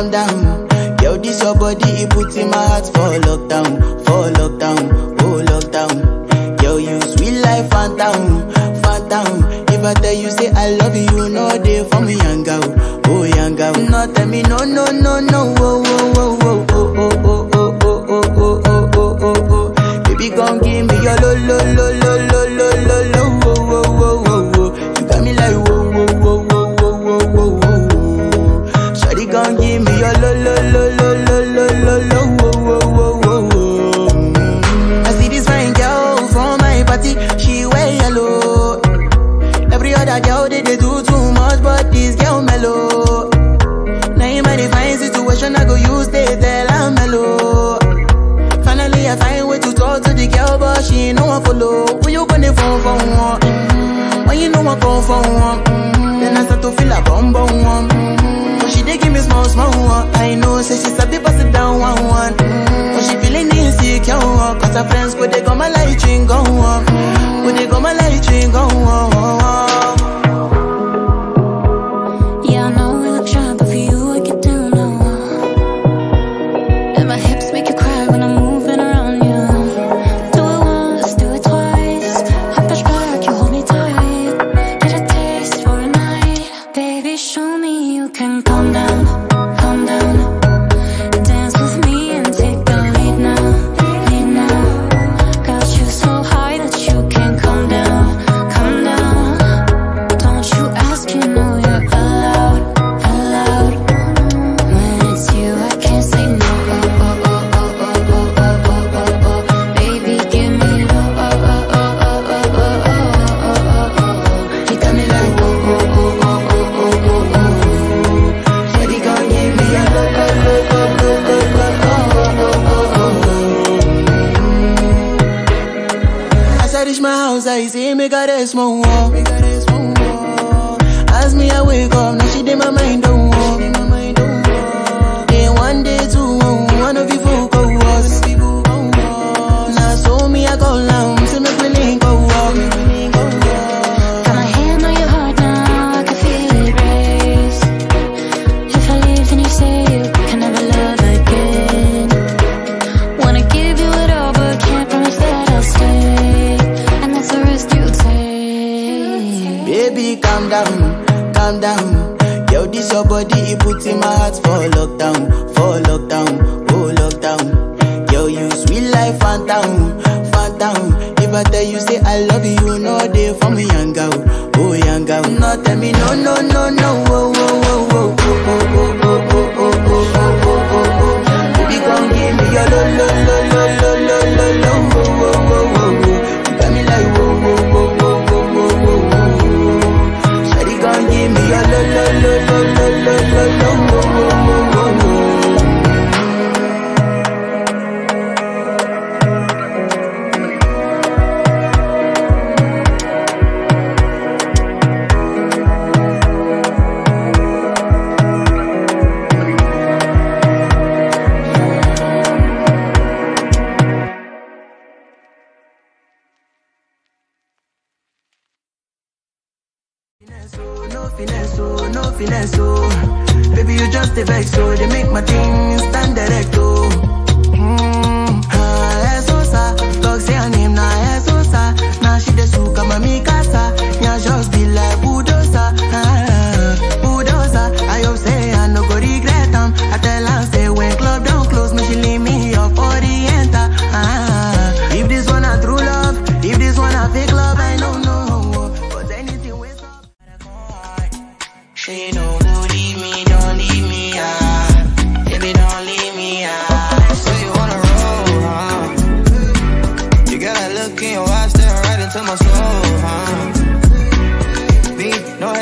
calm down. Yo, this your body, it puts in my heart for lockdown, for lockdown, oh lockdown. Yo, you sweet life, phantom, phantom. If I tell you, say I love you, no day for me, young girl, oh young girl. No, tell me, no, no, no, no, oh, oh, oh, oh, oh, oh, oh, oh, oh, oh, oh, oh, oh, oh. Baby, come give me your lo, lo, lo, lo, lo, lo, lo, lo, oh, oh, oh, oh. You got me like, oh, oh, oh, oh, oh, oh, oh, oh. Shawty, come give me your lo, lo, lo, lo, lo, lo, lo, lo, oh, oh, oh, oh. I see this fine girl from my party, she wear yellow. Every other girl, they do too much, but this girl mellow. Now in my divine situation, I go use they tell I'm mellow. Finally, I find way to talk to the girl, but she ain't no one follow. Who you gonna phone for one? When you know I call for one, then I start to feel a bum bum one. But she dey give me small small one. I know, say she's a bit pass it down one one. But she feeling insecure, 'cause her friends go they come my light ring go on, go they come my light ring go on.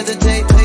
Take